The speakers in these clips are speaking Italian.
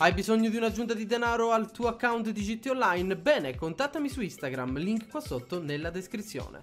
Hai bisogno di un'aggiunta di denaro al tuo account di GTA Online? Bene, contattami su Instagram, link qua sotto nella descrizione.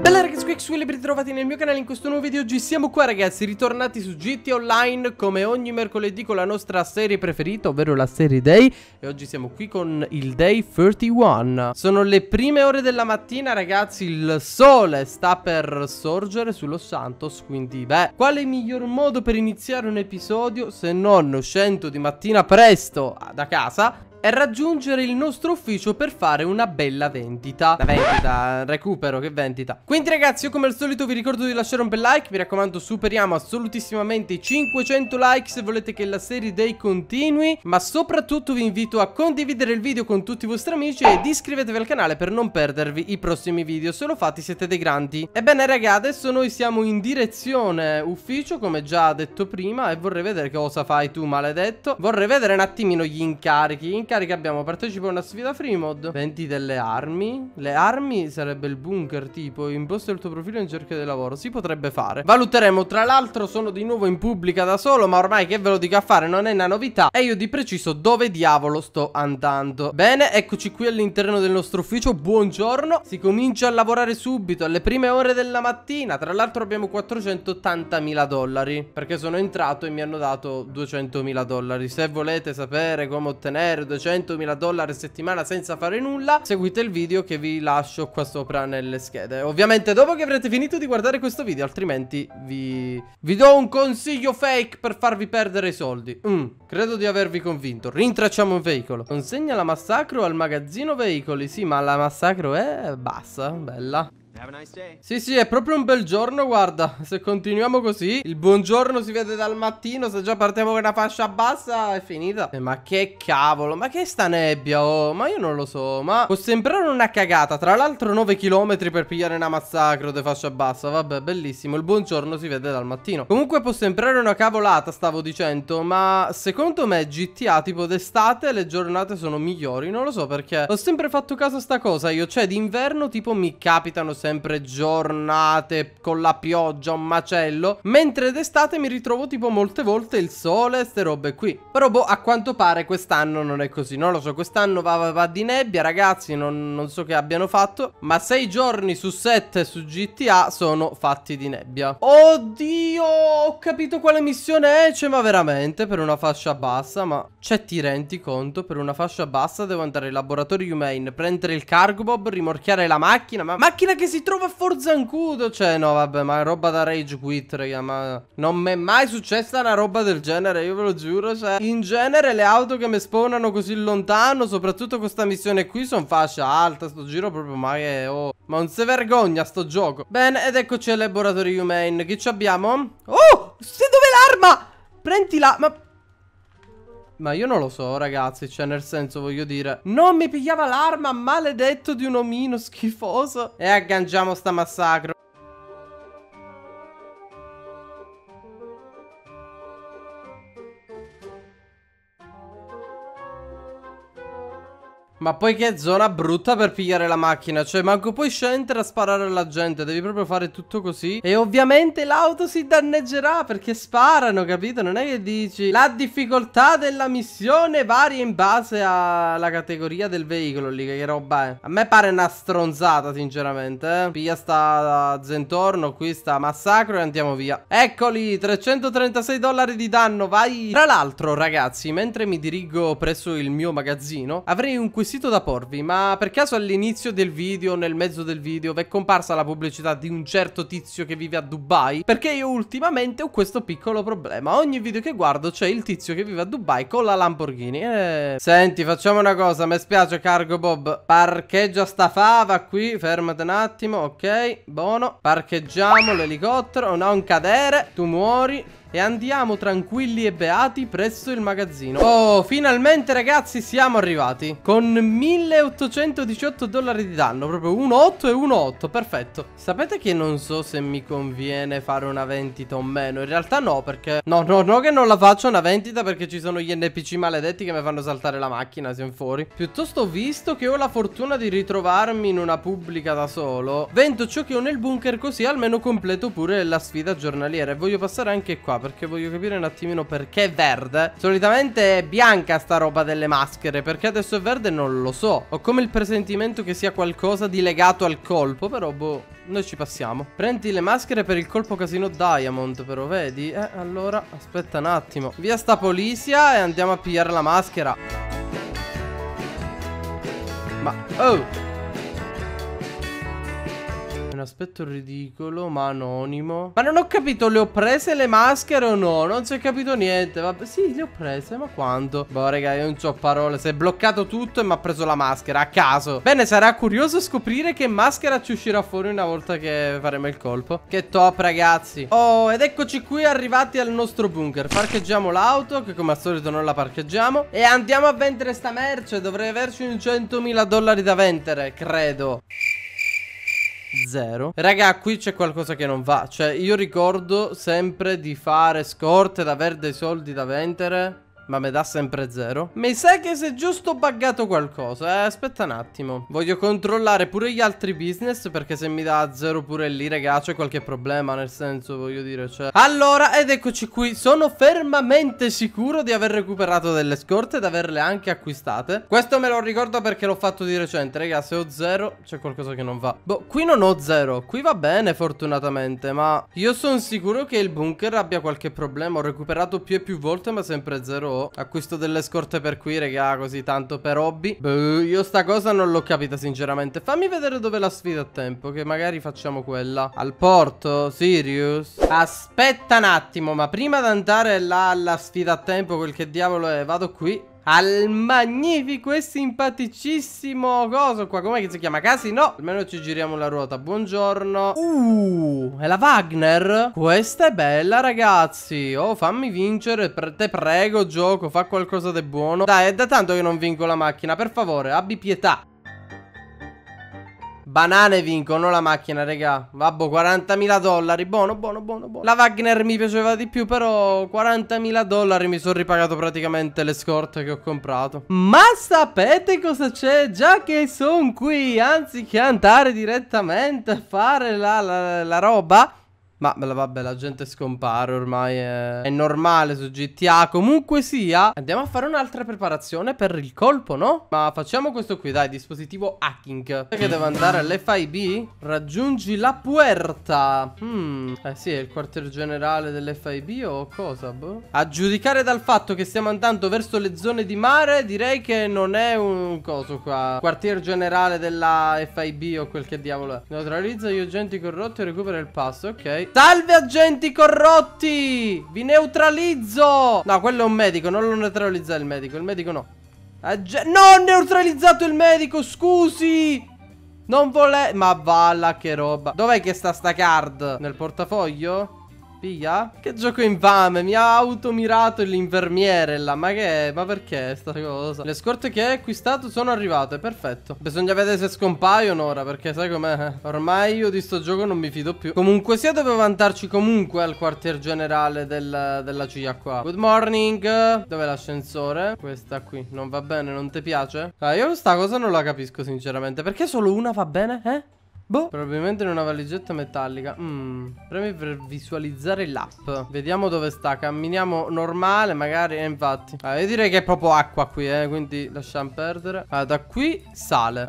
Bella ragazzi, qui xWilly, ben ritrovati nel mio canale. In questo nuovo video oggi siamo qua ragazzi, ritornati su GTA Online come ogni mercoledì con la nostra serie preferita, ovvero la serie Day. E oggi siamo qui con il Day 31. Sono le prime ore della mattina ragazzi, il sole sta per sorgere su Los Santos, quindi beh, quale miglior modo per iniziare un episodio se non uscendo di mattina presto da casa e raggiungere il nostro ufficio per fare una bella vendita. La vendita, recupero, che vendita. Quindi ragazzi, io come al solito vi ricordo di lasciare un bel like. Mi raccomando, superiamo assolutissimamente i 500 like se volete che la serie Day continui. Ma soprattutto vi invito a condividere il video con tutti i vostri amici ed iscrivetevi al canale per non perdervi i prossimi video. Se lo fate siete dei grandi. Ebbene raga, adesso noi siamo in direzione ufficio, come già detto prima. E vorrei vedere cosa fai tu, maledetto. Vorrei vedere un attimino gli incarichi. Abbiamo partecipato a una sfida free mod, vendi delle armi. Le armi sarebbe il bunker, tipo imposta il tuo profilo in cerca di lavoro. Si potrebbe fare, valuteremo. Tra l'altro sono di nuovo in pubblica da solo, ma ormai che ve lo dico a fare, non è una novità. E io di preciso dove diavolo sto andando. Bene, eccoci qui all'interno del nostro ufficio. Buongiorno, si comincia a lavorare subito alle prime ore della mattina. Tra l'altro abbiamo 480.000 dollari, perché sono entrato e mi hanno dato 200.000 dollari. Se volete sapere come ottenere 200.000 dollari a settimana senza fare nulla, seguite il video che vi lascio qua sopra nelle schede, ovviamente dopo che avrete finito di guardare questo video, altrimenti vi do un consiglio fake per farvi perdere i soldi. Credo di avervi convinto. Rintracciamo un veicolo. Consegna la massacro al magazzino veicoli. Sì, ma la massacro è bassa. Bella. Sì sì, è proprio un bel giorno, guarda. Se continuiamo così, il buongiorno si vede dal mattino. Se già partiamo con una fascia bassa è finita. Ma che cavolo, ma che sta nebbia, oh. Ma io non lo so, ma può sembrare una cagata. Tra l'altro 9 km per pigliare una massacro di fascia bassa. Vabbè, bellissimo, il buongiorno si vede dal mattino. Comunque può sembrare una cavolata, stavo dicendo, ma secondo me GTA tipo d'estate le giornate sono migliori. Non lo so perché, ho sempre fatto caso a sta cosa io. Cioè d'inverno tipo mi capitano sempre giornate con la pioggia, un macello, mentre d'estate mi ritrovo tipo molte volte il sole e ste robe qui. Però boh, a quanto pare quest'anno non è così, non lo so. Quest'anno va di nebbia ragazzi, non so che abbiano fatto, ma 6 giorni su 7 su GTA sono fatti di nebbia. Oddio, ho capito quale missione è. Cioè ma veramente, per una fascia bassa, ma cioè ti rendi conto? Per una fascia bassa devo andare ai laboratori Humane, prendere il Cargo Bob, rimorchiare la macchina. Ma macchina che si trova a Forzancudo. Cioè no vabbè, ma è roba da rage quit raga. Ma non mi è mai successa una roba del genere, io ve lo giuro. Cioè in genere le auto che mi spawnano così lontano, soprattutto con sta missione qui, sono fascia alta. Sto giro proprio ma che oh, ma non si vergogna sto gioco. Bene, ed eccoci al laboratorio Humane. Che ci abbiamo? Oh, se dove l'arma? Prendila. Ma io non lo so ragazzi, cioè nel senso, voglio dire, non mi pigliava l'arma, maledetto di un omino schifoso. E agganciamo sta massacro. Ma poi che zona brutta per pigliare la macchina. Cioè manco puoi scendere a sparare alla gente, devi proprio fare tutto così. E ovviamente l'auto si danneggerà perché sparano, capito? Non è che dici. La difficoltà della missione varia in base alla categoria del veicolo lì. Che roba è? A me pare una stronzata sinceramente, eh? Piglia sta Zentorno, qui sta massacro e andiamo via. Eccoli, 336 dollari di danno, vai. Tra l'altro ragazzi, mentre mi dirigo presso il mio magazzino, avrei un quesito da porvi. Ma per caso all'inizio del video, nel mezzo del video, vi è comparsa la pubblicità di un certo tizio che vive a Dubai? Perché io ultimamente ho questo piccolo problema. Ogni video che guardo c'è il tizio che vive a Dubai con la Lamborghini. Senti, facciamo una cosa, mi spiace Cargo Bob, parcheggia sta fava qui, fermate un attimo. Ok, buono, parcheggiamo l'elicottero, non cadere, tu muori. E andiamo tranquilli e beati presso il magazzino. Oh, finalmente ragazzi siamo arrivati. Con 1818 dollari di danno, proprio 1.8 e 1.8, perfetto. Sapete che non so se mi conviene fare una vendita o meno. In realtà no, perché no che non la faccio una vendita, perché ci sono gli NPC maledetti che mi fanno saltare la macchina, siamo fuori. Piuttosto, visto che ho la fortuna di ritrovarmi in una pubblica da solo, vendo ciò che ho nel bunker, così almeno completo pure la sfida giornaliera. E voglio passare anche qua, perché voglio capire un attimino perché è verde. Solitamente è bianca sta roba delle maschere, perché adesso è verde non lo so. Ho come il presentimento che sia qualcosa di legato al colpo, però boh, noi ci passiamo. Prendi le maschere per il colpo casino Diamond, però vedi? Allora aspetta un attimo. Via sta polizia e andiamo a pigliare la maschera. Ma oh, un aspetto ridicolo ma anonimo. Ma non ho capito, le ho prese le maschere o no? Non si è capito niente. Vabbè, sì, le ho prese, ma quanto? Boh, raga, io non ho parole. Si è bloccato tutto e mi ha preso la maschera a caso. Bene, sarà curioso scoprire che maschera ci uscirà fuori una volta che faremo il colpo. Che top, ragazzi. Oh, ed eccoci qui arrivati al nostro bunker. Parcheggiamo l'auto, che come al solito non la parcheggiamo, e andiamo a vendere sta merce. Dovrei averci un $100.000 da vendere, credo. Zero. Raga, qui c'è qualcosa che non va. Cioè, io ricordo sempre di fare scorte, di avere dei soldi da vendere, ma me dà sempre zero. Mi sa che si è giusto buggato qualcosa. Aspetta un attimo. Voglio controllare pure gli altri business, perché se mi dà zero pure lì, raga, c'è qualche problema. Nel senso, voglio dire, cioè. Allora, ed eccoci qui. Sono fermamente sicuro di aver recuperato delle scorte e di averle anche acquistate. Questo me lo ricordo perché l'ho fatto di recente. Raga, se ho zero c'è qualcosa che non va. Boh, qui non ho zero. Qui va bene, fortunatamente. Ma io sono sicuro che il bunker abbia qualche problema. Ho recuperato più e più volte, ma sempre zero. Acquisto delle scorte per qui, raga, così tanto per hobby. Beh, io sta cosa non l'ho capita sinceramente. Fammi vedere dove la sfida a tempo, che magari facciamo quella. Al porto? Sirius? Aspetta un attimo, ma prima di andare là alla sfida a tempo, quel che diavolo è, vado qui al magnifico e simpaticissimo coso qua, com'è che si chiama? Casino. Almeno ci giriamo la ruota. Buongiorno. È la Wagner. Questa è bella, ragazzi. Oh, fammi vincere, te prego, gioco. Fa qualcosa di buono. Dai, è da tanto che non vinco la macchina. Per favore, abbi pietà. Banane vincono la macchina, raga. Vabbè, $40.000. Buono, buono, buono, buono. La Wagner mi piaceva di più, però $40.000 mi sono ripagato praticamente le scorte che ho comprato. Ma sapete cosa c'è? Già che sono qui, anziché andare direttamente a fare la roba, ma vabbè, la gente scompare ormai, è normale su GTA. Comunque sia, andiamo a fare un'altra preparazione per il colpo, no? Ma facciamo questo qui, dai, dispositivo hacking. Perché devo andare all'FIB? Raggiungi la puerta. Eh sì, è il quartier generale dell'FIB o cosa, boh? A giudicare dal fatto che stiamo andando verso le zone di mare, direi che non è un coso qua. Quartier generale della FIB o quel che diavolo è. Neutralizza gli agenti corrotti e recupera il passo, ok. Salve agenti corrotti, vi neutralizzo. No, quello è un medico, non lo neutralizza il medico. Il medico no. Non ho neutralizzato il medico, scusi. Non volevo. Ma valla che roba. Dov'è che sta sta card? Nel portafoglio? Piglia? Che gioco infame. Mi ha automirato l'infermiere là. Ma che è? Ma perché sta cosa? Le scorte che hai acquistato sono arrivate. Perfetto. Bisogna vedere se scompaiono ora, perché sai com'è. Ormai io di sto gioco non mi fido più. Comunque sia, dovevo andarci comunque al quartier generale della CIA qua. Good morning. Dov'è l'ascensore? Questa qui. Non va bene? Non ti piace? Ah, io sta cosa non la capisco sinceramente. Perché solo una va bene? Boh, probabilmente in una valigetta metallica. Premi per visualizzare l'app. Vediamo dove sta. Camminiamo normale, magari. Infatti. Io direi che è proprio acqua qui, quindi lasciamo perdere. Da qui sale.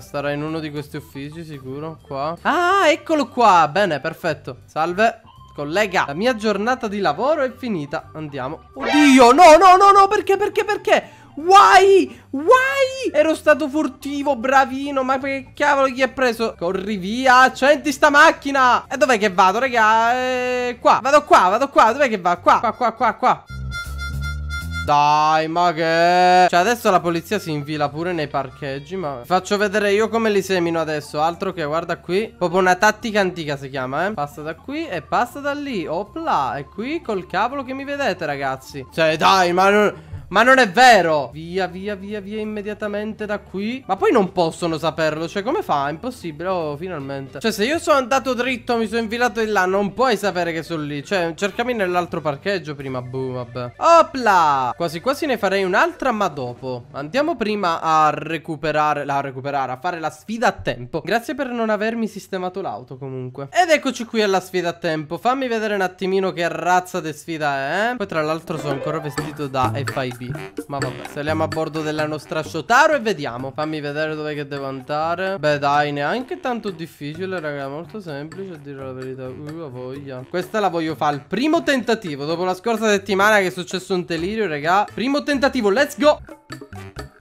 Starà in uno di questi uffici, sicuro. Qua. Ah, eccolo qua. Bene, perfetto. Salve, collega. La mia giornata di lavoro è finita. Andiamo. Oddio, no, no, no, no. Perché? Why? Why? Ero stato furtivo, bravino. Ma che cavolo chi è preso? Corri via, accendi sta macchina. E dov'è che vado, raga? Qua. Vado qua. Dov'è che va? Qua. Dai, ma che... Cioè, adesso la polizia si infila pure nei parcheggi, ma... Faccio vedere io come li semino adesso. Altro che, guarda qui. Proprio una tattica antica si chiama, Passa da qui e passa da lì. Opla. E qui col cavolo che mi vedete, ragazzi. Cioè, dai, ma... Ma non è vero. Via, via, via, via immediatamente da qui. Ma poi non possono saperlo. Cioè, come fa? È impossibile. Oh, finalmente. Cioè, se io sono andato dritto, mi sono infilato di là, non puoi sapere che sono lì. Cioè, cercami nell'altro parcheggio prima. Boom, vabbè. Opla. Quasi quasi ne farei un'altra, ma dopo. Andiamo prima a recuperare. A fare la sfida a tempo. Grazie per non avermi sistemato l'auto comunque. Ed eccoci qui alla sfida a tempo. Fammi vedere un attimino che razza di sfida è. Poi tra l'altro sono ancora vestito da FIB. Ma vabbè, saliamo a bordo della nostra Shotaro e vediamo. Fammi vedere dove che devo andare. Beh dai, neanche tanto difficile raga, molto semplice a dire la verità. La voglia. Questa la voglio fare al primo tentativo. Dopo la scorsa settimana che è successo un delirio raga. Primo tentativo, let's go.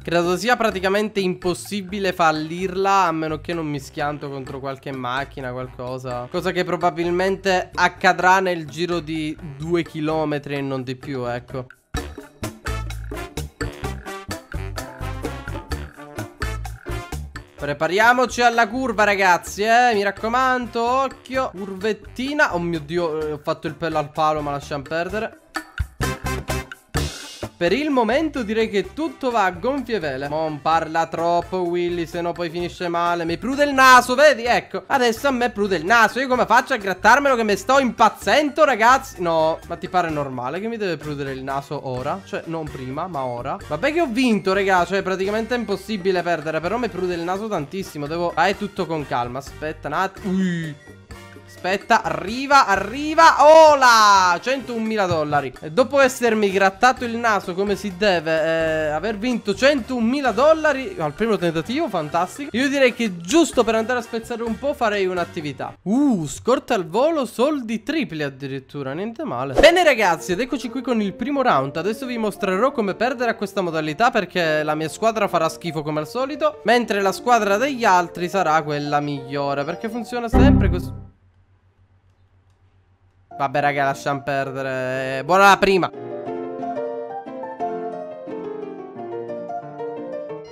Credo sia praticamente impossibile fallirla, a meno che non mi schianto contro qualche macchina, qualcosa. Cosa che probabilmente accadrà nel giro di 2 chilometri e non di più, ecco. Prepariamoci alla curva ragazzi, mi raccomando, occhio. Curvettina, oh mio dio, ho fatto il pelo al palo ma lasciamo perdere. Per il momento direi che tutto va a gonfie vele. Non parla troppo Willy, se no poi finisce male. Mi prude il naso, vedi? Ecco, adesso a me prude il naso. Io come faccio a grattarmelo che mi sto impazzendo ragazzi? No, ma ti pare normale che mi deve prudere il naso ora? Cioè non prima ma ora. Vabbè che ho vinto raga, cioè praticamente è impossibile perdere. Però mi prude il naso tantissimo. Devo... Ah, è tutto con calma. Aspetta un attimo. Aspetta, arriva, arriva. Ola, 101.000 dollari. E dopo essermi grattato il naso come si deve, aver vinto 101.000 dollari al primo tentativo, fantastico. Io direi che giusto per andare a spezzare un po' farei un'attività. Scorta al volo, soldi tripli addirittura, niente male. Bene ragazzi, ed eccoci qui con il primo round. Adesso vi mostrerò come perdere a questa modalità, perché la mia squadra farà schifo come al solito, mentre la squadra degli altri sarà quella migliore, perché funziona sempre così. Vabbè raga, lasciamo perdere. Buona la prima.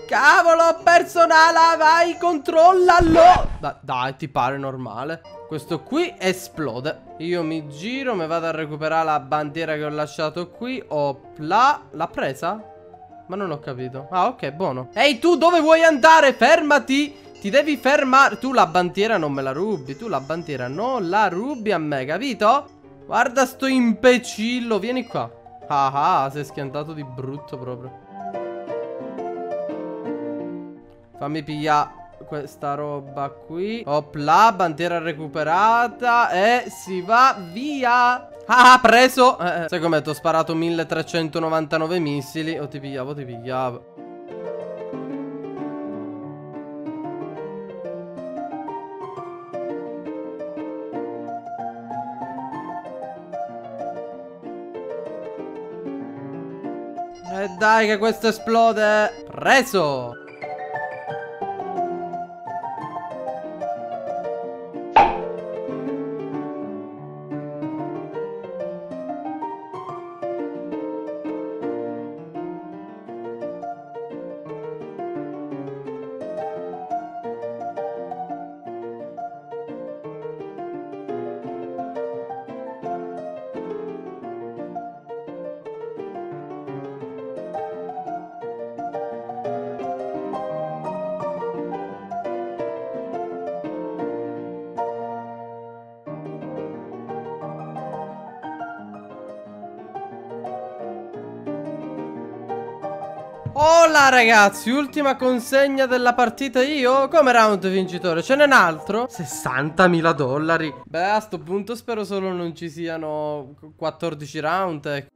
Cavolo, personale, vai, controllalo. Dai, ti pare normale? Questo qui esplode. Io mi giro, mi vado a recuperare la bandiera che ho lasciato qui. Opla, l'ha presa? Ma non ho capito. Ah, ok, buono. Ehi, tu dove vuoi andare? Fermati. Ti devi fermare. Tu la bandiera non me la rubi. Tu la bandiera non la rubi a me, capito? Guarda sto imbecillo. Vieni qua. Ah ah, sei schiantato di brutto proprio. Fammi pigliare questa roba qui. Opla, bandiera recuperata. E si va via. Ah, preso. Sai com'è? Ti ho sparato 1399 missili. O ti pigliavo, ti pigliavo. E dai che questo esplode. Preso. Hola ragazzi, ultima consegna della partita io. Come round vincitore, ce n'è un altro? 60.000 dollari. Beh, a sto punto spero solo non ci siano 14 round, ecco.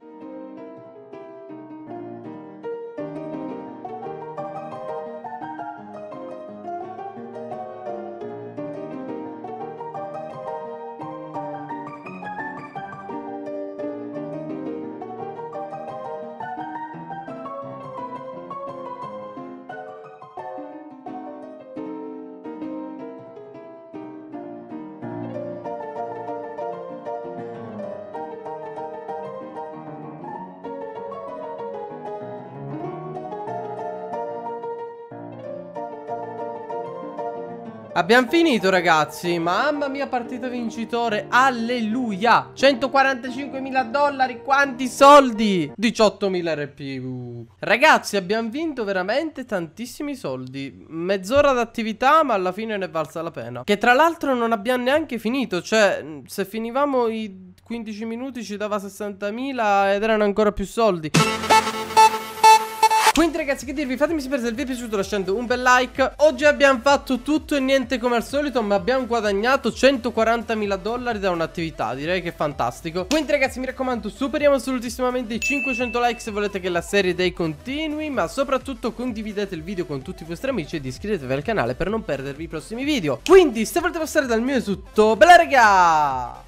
Abbiamo finito, ragazzi. Mamma mia, partita vincitore. Alleluia. 145.000 dollari. Quanti soldi? 18.000 RP. Ragazzi, abbiamo vinto veramente tantissimi soldi. Mezz'ora d'attività, ma alla fine ne è valsa la pena. Che tra l'altro non abbiamo neanche finito. Cioè, se finivamo i 15 minuti ci dava 60.000 ed erano ancora più soldi. Quindi ragazzi, che dirvi, fatemi sapere se il video è piaciuto lasciando un bel like. Oggi abbiamo fatto tutto e niente come al solito, ma abbiamo guadagnato 140.000 dollari da un'attività. Direi che è fantastico. Quindi ragazzi, mi raccomando, superiamo assolutissimamente i 500 like se volete che la serie dei continui. Ma soprattutto condividete il video con tutti i vostri amici ed iscrivetevi al canale per non perdervi i prossimi video. Quindi se volete passare dal mio tutto, bella raga!